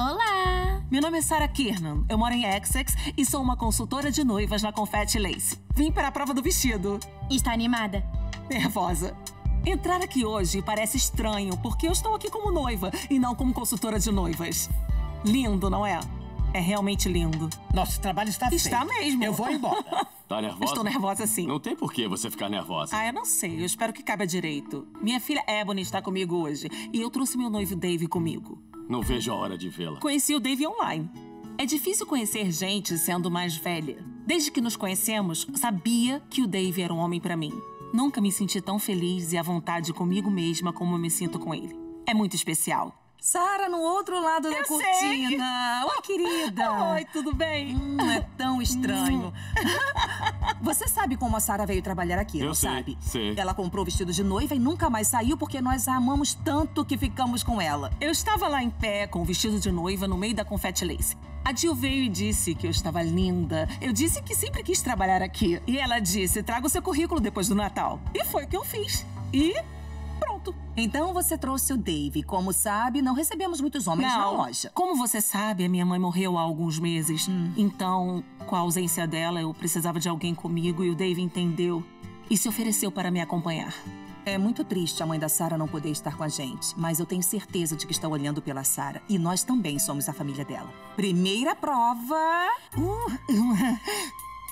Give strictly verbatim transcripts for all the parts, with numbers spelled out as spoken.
Olá! Meu nome é Sarah Kiernan, eu moro em Essex e sou uma consultora de noivas na Confetti Lace. Vim para a prova do vestido. Está animada? Nervosa. Entrar aqui hoje parece estranho, porque eu estou aqui como noiva e não como consultora de noivas. Lindo, não é? É realmente lindo. Nosso trabalho está feio. Está mesmo. Eu vou embora. Tá nervosa? Estou nervosa, sim. Não tem por que você ficar nervosa. Ah, eu não sei. Eu espero que caiba direito. Minha filha Ebony está comigo hoje e eu trouxe meu noivo Dave comigo. Não vejo a hora de vê-la. Conheci o Dave online. É difícil conhecer gente sendo mais velha. Desde que nos conhecemos, sabia que o Dave era um homem para mim. Nunca me senti tão feliz e à vontade comigo mesma como eu me sinto com ele. É muito especial. Sarah, no outro lado da cortina. Oi, querida. Oi, tudo bem? Hum, é tão estranho. Você sabe como a Sarah veio trabalhar aqui, não sabe? Sei. Ela comprou o vestido de noiva e nunca mais saiu porque nós a amamos tanto que ficamos com ela. Eu estava lá em pé com o vestido de noiva no meio da Confetti Lace. A Jill veio e disse que eu estava linda. Eu disse que sempre quis trabalhar aqui. E ela disse, traga o seu currículo depois do Natal. E foi o que eu fiz. E... pronto. Então você trouxe o Dave. Como sabe, não recebemos muitos homens não. na loja. Como você sabe, a minha mãe morreu há alguns meses. Hum. Então, com a ausência dela, eu precisava de alguém comigo e o Dave entendeu e se ofereceu para me acompanhar. É muito triste a mãe da Sarah não poder estar com a gente, mas eu tenho certeza de que está olhando pela Sarah e nós também somos a família dela. Primeira prova... Uh.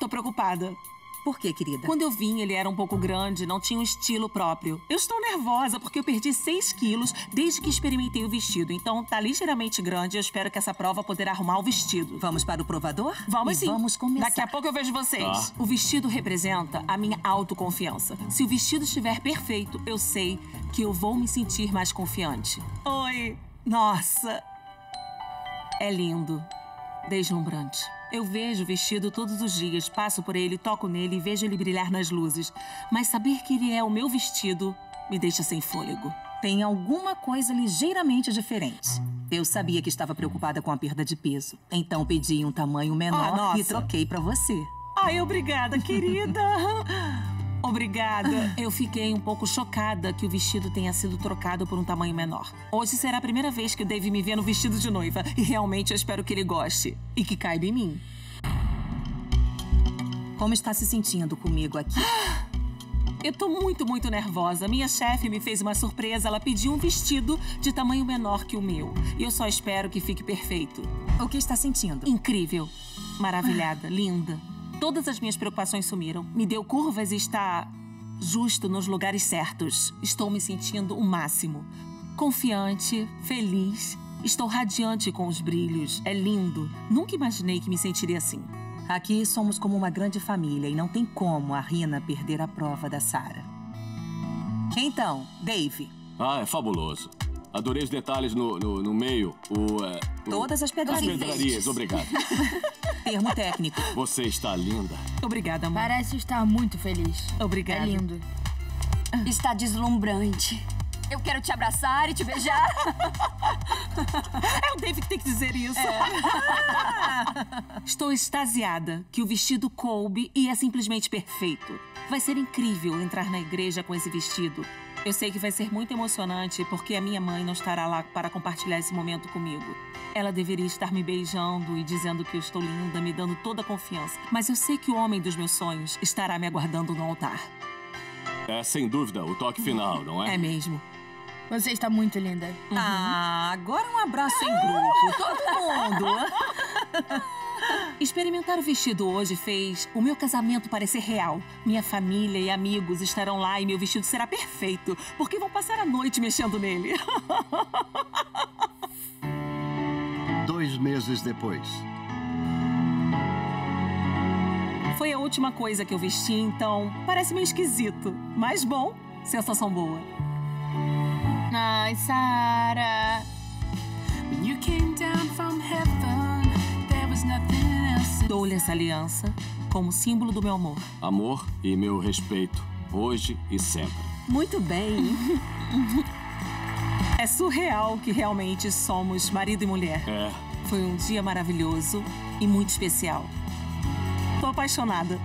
Tô preocupada. Por quê, querida? Quando eu vim, ele era um pouco grande, não tinha um estilo próprio. Eu estou nervosa porque eu perdi seis quilos desde que experimentei o vestido. Então, tá ligeiramente grande e eu espero que essa prova poderá arrumar o vestido. Vamos para o provador? Vamos sim. Vamos começar. Daqui a pouco eu vejo vocês. Ah. O vestido representa a minha autoconfiança. Se o vestido estiver perfeito, eu sei que eu vou me sentir mais confiante. Oi! Nossa! É lindo. Deslumbrante. Eu vejo o vestido todos os dias, passo por ele, toco nele e vejo ele brilhar nas luzes. Mas saber que ele é o meu vestido me deixa sem fôlego. Tem alguma coisa ligeiramente diferente. Eu sabia que estava preocupada com a perda de peso. Então pedi um tamanho menor oh, e troquei pra você. Ai, obrigada, querida. Obrigada. Eu fiquei um pouco chocada que o vestido tenha sido trocado por um tamanho menor. Hoje será a primeira vez que o Dave me vê no vestido de noiva. E realmente eu espero que ele goste. E que caiba em mim. Como está se sentindo comigo aqui? Eu tô muito, muito nervosa. Minha chefe me fez uma surpresa. Ela pediu um vestido de tamanho menor que o meu. E eu só espero que fique perfeito. O que está sentindo? Incrível. Maravilhada. Linda. Todas as minhas preocupações sumiram. Me deu curvas e está justo nos lugares certos. Estou me sentindo o máximo. Confiante, feliz. Estou radiante com os brilhos. É lindo. Nunca imaginei que me sentiria assim. Aqui somos como uma grande família e não tem como a Rina perder a prova da Sarah. Então, Dave. Ah, é fabuloso. Adorei os detalhes no, no, no meio. O, é, o... Todas as pedrarias. As pedrarias, obrigado. Termo técnico. Você está linda. Obrigada, amor. Parece estar muito feliz. Obrigada. É lindo. Está deslumbrante. Eu quero te abraçar e te beijar. É o Dave que tem que dizer isso. É. Estou extasiada que o vestido coube e é simplesmente perfeito. Vai ser incrível entrar na igreja com esse vestido. Eu sei que vai ser muito emocionante porque a minha mãe não estará lá para compartilhar esse momento comigo. Ela deveria estar me beijando e dizendo que eu estou linda, me dando toda a confiança. Mas eu sei que o homem dos meus sonhos estará me aguardando no altar. É, sem dúvida, o toque final, não é? É mesmo. Você está muito linda. Uhum. Ah, agora um abraço em grupo, todo mundo. Experimentar o vestido hoje fez o meu casamento parecer real. Minha família e amigos estarão lá e meu vestido será perfeito, porque vão passar a noite mexendo nele. Dois meses depois. Foi a última coisa que eu vesti, então parece meio esquisito. Mas bom, sensação boa. Ai, Sarah. Dou-lhe essa aliança como símbolo do meu amor. Amor e meu respeito, hoje e sempre. Muito bem. É surreal que realmente somos marido e mulher. É. Foi um dia maravilhoso e muito especial. Tô apaixonada.